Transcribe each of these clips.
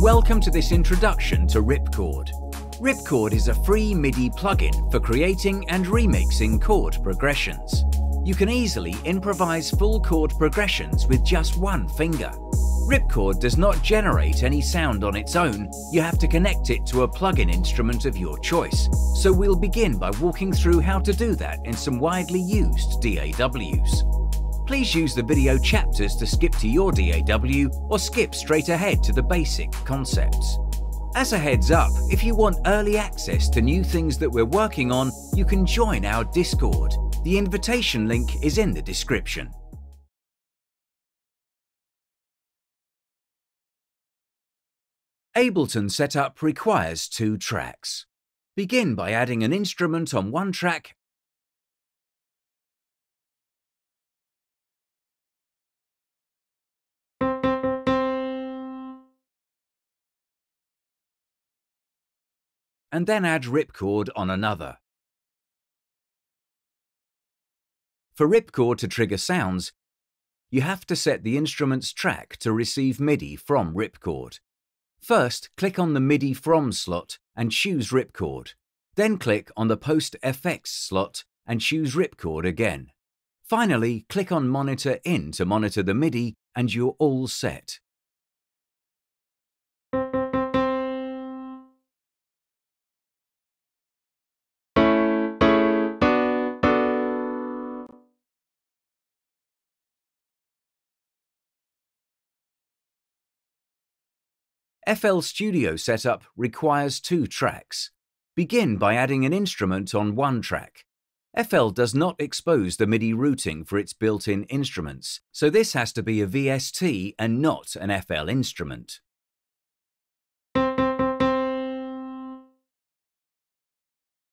and welcome to this introduction to Ripchord. Ripchord is a free MIDI plugin for creating and remixing chord progressions. You can easily improvise full chord progressions with just one finger. Ripchord does not generate any sound on its own, you have to connect it to a plugin instrument of your choice, so we'll begin by walking through how to do that in some widely used DAWs. Please use the video chapters to skip to your DAW or skip straight ahead to the basic concepts. As a heads up, if you want early access to new things that we're working on, you can join our Discord. The invitation link is in the description. Ableton setup requires two tracks. Begin by adding an instrument on one track and then add Ripchord on another. For Ripchord to trigger sounds, you have to set the instrument's track to receive MIDI from Ripchord. First, click on the MIDI from slot and choose Ripchord. Then click on the Post FX slot and choose Ripchord again. Finally, click on Monitor In to monitor the MIDI and you're all set. FL Studio setup requires two tracks. Begin by adding an instrument on one track. FL does not expose the MIDI routing for its built-in instruments, so this has to be a VST and not an FL instrument.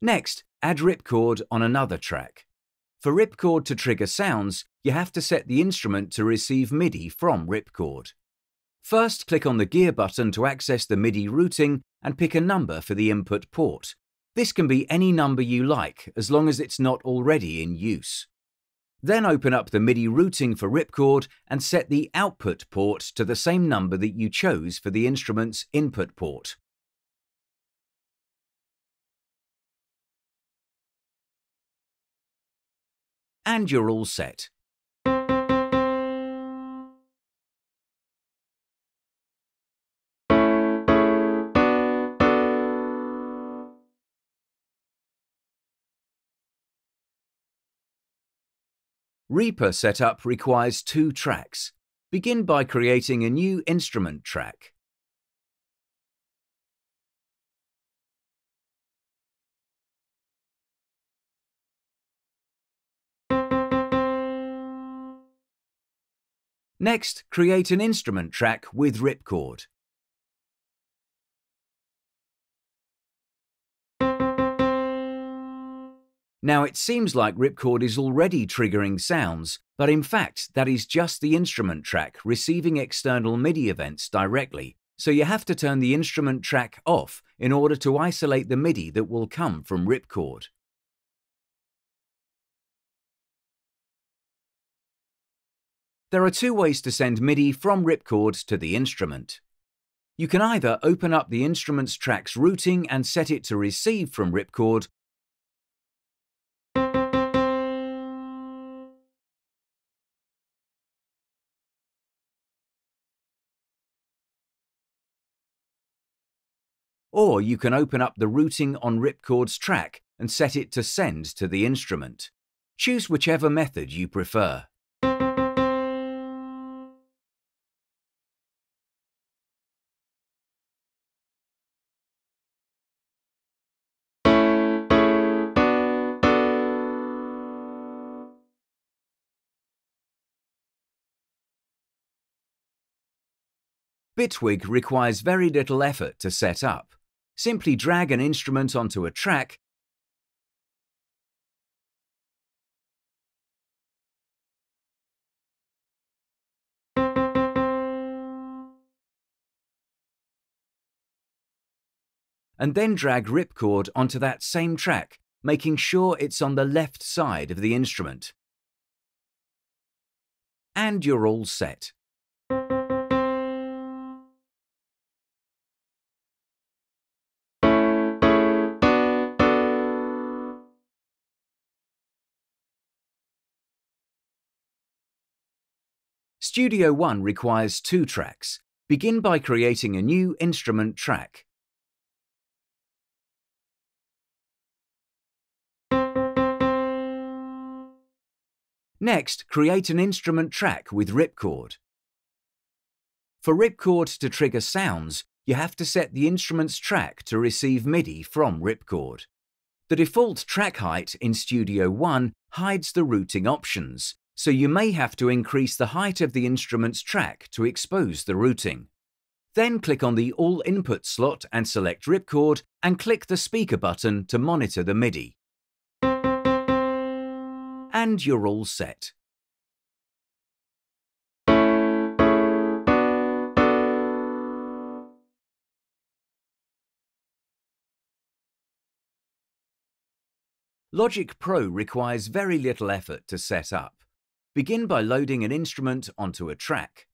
Next, add Ripchord on another track. For Ripchord to trigger sounds, you have to set the instrument to receive MIDI from Ripchord. First, click on the gear button to access the MIDI routing and pick a number for the input port. This can be any number you like, as long as it's not already in use. Then open up the MIDI routing for Ripchord and set the output port to the same number that you chose for the instrument's input port. And you're all set. Reaper setup requires two tracks. Begin by creating a new instrument track. Next, create an instrument track with Ripchord. Now it seems like Ripchord is already triggering sounds, but in fact that is just the instrument track receiving external MIDI events directly, so you have to turn the instrument track off in order to isolate the MIDI that will come from Ripchord. There are two ways to send MIDI from Ripchord to the instrument. You can either open up the instrument's track's routing and set it to receive from Ripchord, or you can open up the routing on Ripchord's track and set it to send to the instrument. Choose whichever method you prefer. Bitwig requires very little effort to set up. Simply drag an instrument onto a track and then drag Ripchord onto that same track, making sure it's on the left side of the instrument. And you're all set. Studio One requires 2 tracks. Begin by creating a new instrument track. Next, create an instrument track with Ripchord. For Ripchord to trigger sounds, you have to set the instrument's track to receive MIDI from Ripchord. The default track height in Studio One hides the routing options, so you may have to increase the height of the instrument's track to expose the routing. Then click on the All Input slot and select Ripchord and click the speaker button to monitor the MIDI. And you're all set. Logic Pro requires very little effort to set up. Begin by loading an instrument onto a track.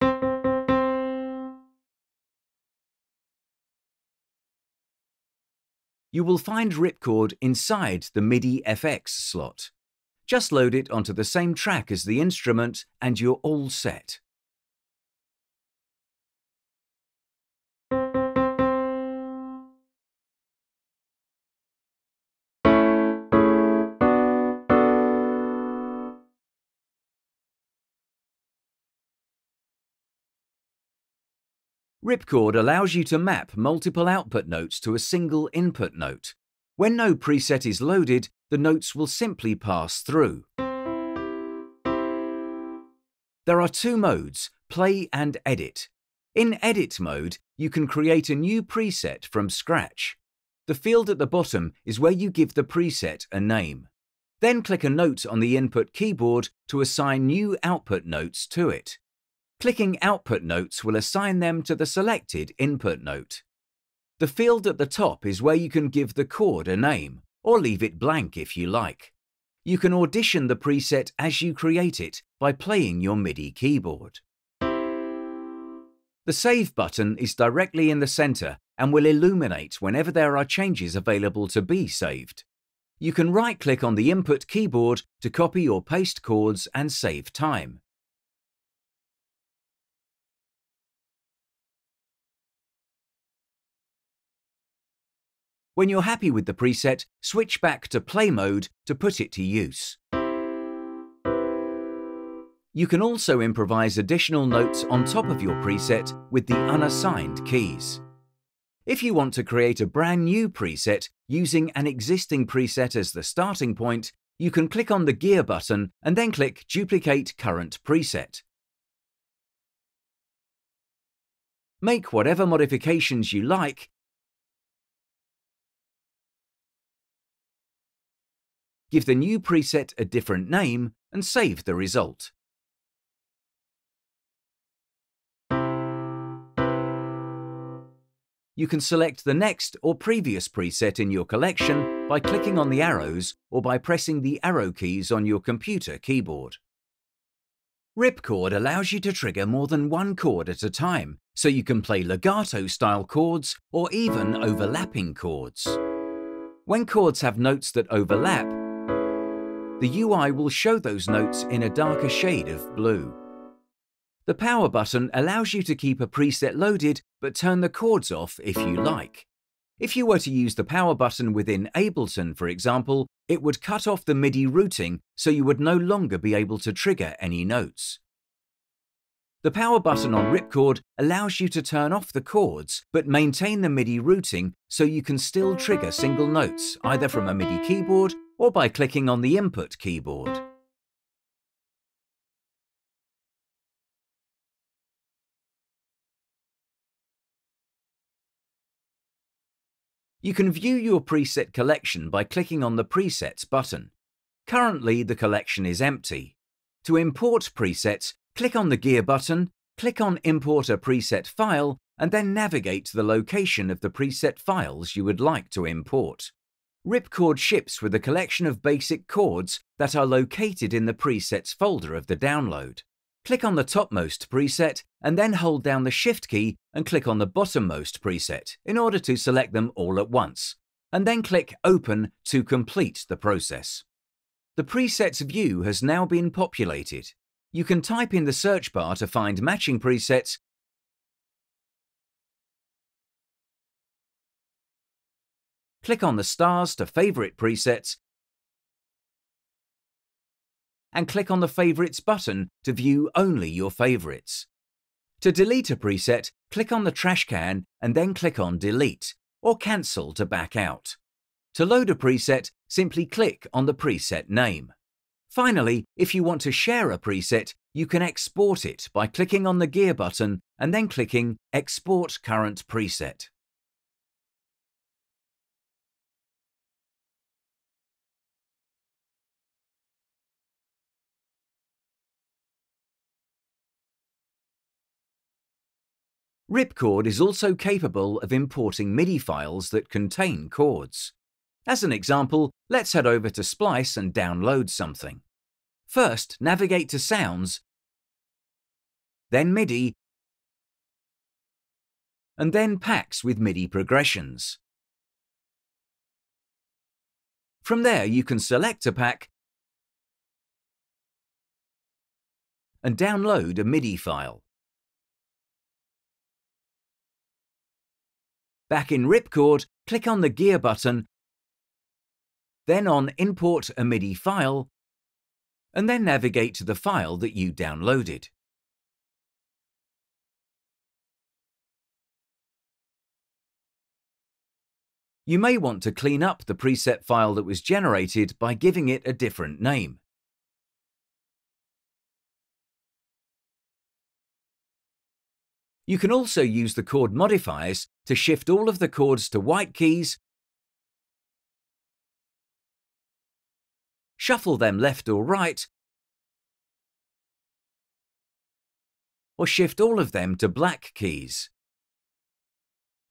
You will find Ripchord inside the MIDI FX slot. Just load it onto the same track as the instrument and you're all set. Ripchord allows you to map multiple output notes to a single input note. When no preset is loaded, the notes will simply pass through. There are 2 modes, play and edit. In edit mode, you can create a new preset from scratch. The field at the bottom is where you give the preset a name. Then click a note on the input keyboard to assign new output notes to it. Clicking output notes will assign them to the selected input note. The field at the top is where you can give the chord a name, or leave it blank if you like. You can audition the preset as you create it by playing your MIDI keyboard. The Save button is directly in the center and will illuminate whenever there are changes available to be saved. You can right-click on the input keyboard to copy or paste chords and save time. When you're happy with the preset, switch back to play mode to put it to use. You can also improvise additional notes on top of your preset with the unassigned keys. If you want to create a brand new preset using an existing preset as the starting point, you can click on the gear button and then click Duplicate Current Preset. Make whatever modifications you like. Give the new preset a different name and save the result. You can select the next or previous preset in your collection by clicking on the arrows or by pressing the arrow keys on your computer keyboard. Ripchord allows you to trigger more than 1 chord at a time, so you can play legato-style chords or even overlapping chords. When chords have notes that overlap, the UI will show those notes in a darker shade of blue. The power button allows you to keep a preset loaded but turn the chords off if you like. If you were to use the power button within Ableton, for example, it would cut off the MIDI routing so you would no longer be able to trigger any notes. The power button on Ripchord allows you to turn off the chords but maintain the MIDI routing so you can still trigger single notes either from a MIDI keyboard or by clicking on the input keyboard. You can view your preset collection by clicking on the Presets button. Currently, the collection is empty. To import presets, click on the gear button, click on Import a preset file, and then navigate to the location of the preset files you would like to import. Ripchord ships with a collection of basic chords that are located in the presets folder of the download. Click on the topmost preset and then hold down the Shift key and click on the bottommost preset in order to select them all at once, and then click Open to complete the process. The presets view has now been populated. You can type in the search bar to find matching presets . Click on the stars to favorite presets and click on the Favorites button to view only your favorites. To delete a preset, click on the trash can and then click on Delete or Cancel to back out. To load a preset, simply click on the preset name. Finally, if you want to share a preset, you can export it by clicking on the gear button and then clicking Export Current Preset. Ripchord is also capable of importing MIDI files that contain chords. As an example, let's head over to Splice and download something. First, navigate to Sounds, then MIDI, and then Packs with MIDI Progressions. From there, you can select a pack and download a MIDI file. Back in Ripchord, click on the gear button, then on Import a MIDI file, and then navigate to the file that you downloaded. You may want to clean up the preset file that was generated by giving it a different name. You can also use the chord modifiers to shift all of the chords to white keys, shuffle them left or right, or shift all of them to black keys.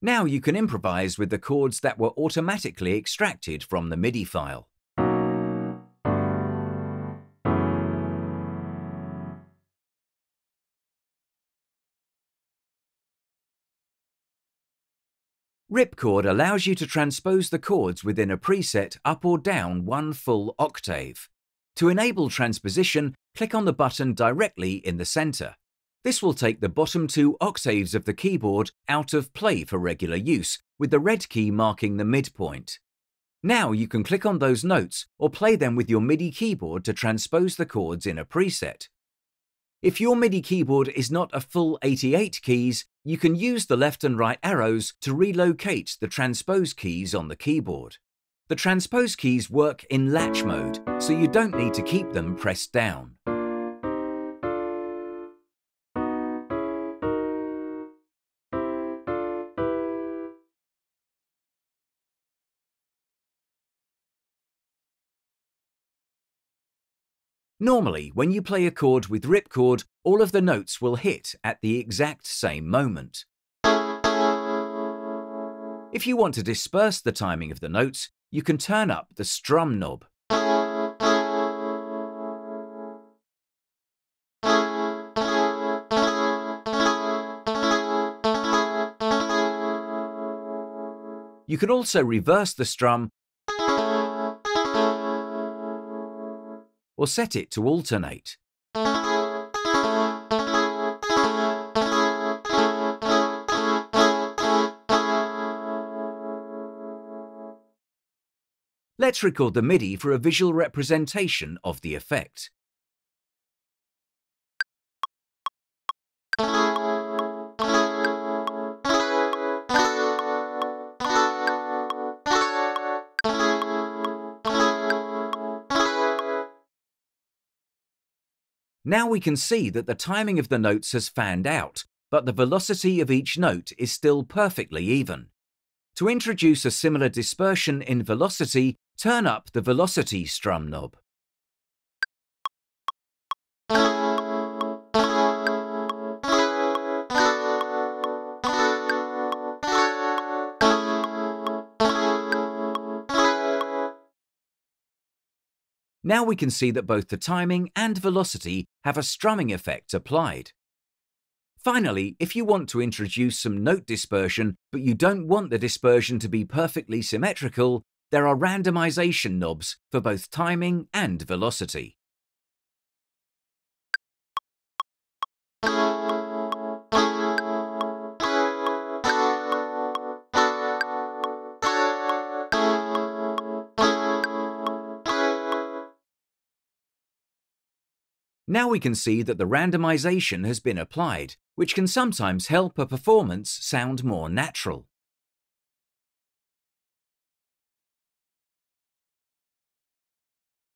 Now you can improvise with the chords that were automatically extracted from the MIDI file. Ripchord allows you to transpose the chords within a preset up or down one full octave. To enable transposition, click on the button directly in the center. This will take the bottom two octaves of the keyboard out of play for regular use, with the red key marking the midpoint. Now you can click on those notes or play them with your MIDI keyboard to transpose the chords in a preset. If your MIDI keyboard is not a full 88 keys, you can use the left and right arrows to relocate the transpose keys on the keyboard. The transpose keys work in latch mode, so you don't need to keep them pressed down. Normally, when you play a chord with Ripchord, all of the notes will hit at the exact same moment. If you want to disperse the timing of the notes, you can turn up the strum knob. You can also reverse the strum or set it to alternate. Let's record the MIDI for a visual representation of the effect. Now we can see that the timing of the notes has fanned out, but the velocity of each note is still perfectly even. To introduce a similar dispersion in velocity, turn up the velocity strum knob. Now we can see that both the timing and velocity have a strumming effect applied. Finally, if you want to introduce some note dispersion, but you don't want the dispersion to be perfectly symmetrical, there are randomization knobs for both timing and velocity. Now we can see that the randomization has been applied, which can sometimes help a performance sound more natural.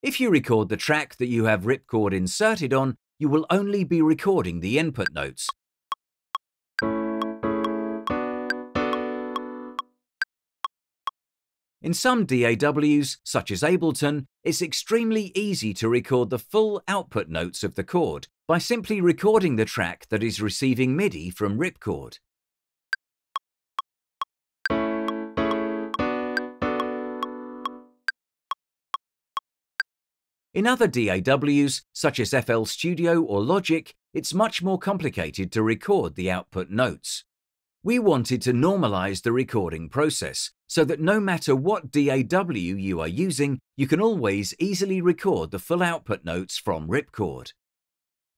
If you record the track that you have Ripchord inserted on, you will only be recording the input notes. In some DAWs, such as Ableton, it's extremely easy to record the full output notes of the chord by simply recording the track that is receiving MIDI from Ripchord. In other DAWs, such as FL Studio or Logic, it's much more complicated to record the output notes. We wanted to normalize the recording process, so that no matter what DAW you are using, you can always easily record the full output notes from Ripchord.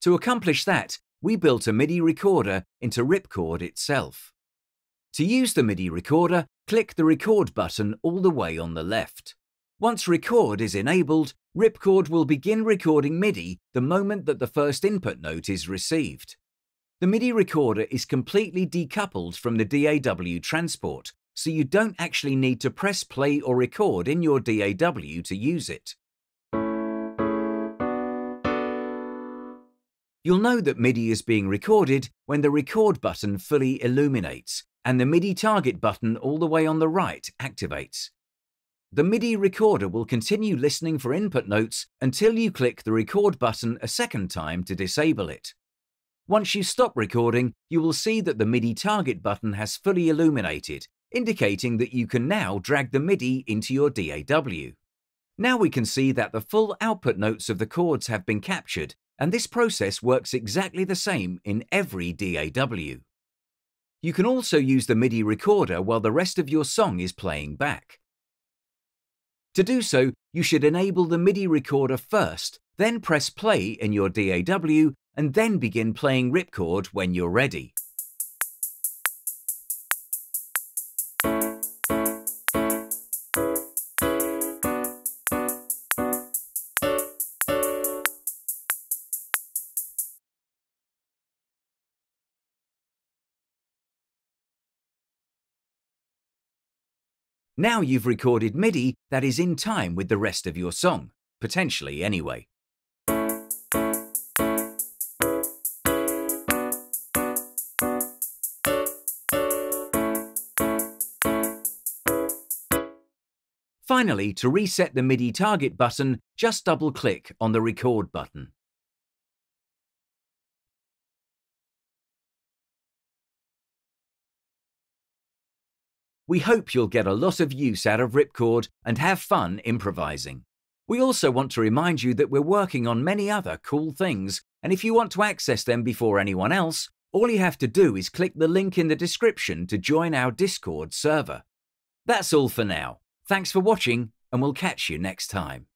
To accomplish that, we built a MIDI recorder into Ripchord itself. To use the MIDI recorder, click the record button all the way on the left. Once record is enabled, Ripchord will begin recording MIDI the moment that the first input note is received. The MIDI recorder is completely decoupled from the DAW transport, so you don't actually need to press play or record in your DAW to use it. You'll know that MIDI is being recorded when the record button fully illuminates and the MIDI target button all the way on the right activates. The MIDI recorder will continue listening for input notes until you click the record button a second time to disable it. Once you stop recording, you will see that the MIDI target button has fully illuminated, indicating that you can now drag the MIDI into your DAW. Now we can see that the full output notes of the chords have been captured, and this process works exactly the same in every DAW. You can also use the MIDI recorder while the rest of your song is playing back. To do so, you should enable the MIDI recorder first, then press play in your DAW, and then begin playing Ripchord when you're ready. Now you've recorded MIDI that is in time with the rest of your song, potentially anyway. Finally, to reset the MIDI target button, just double-click on the record button. We hope you'll get a lot of use out of Ripchord and have fun improvising. We also want to remind you that we're working on many other cool things, and if you want to access them before anyone else, all you have to do is click the link in the description to join our Discord server. That's all for now. Thanks for watching, and we'll catch you next time.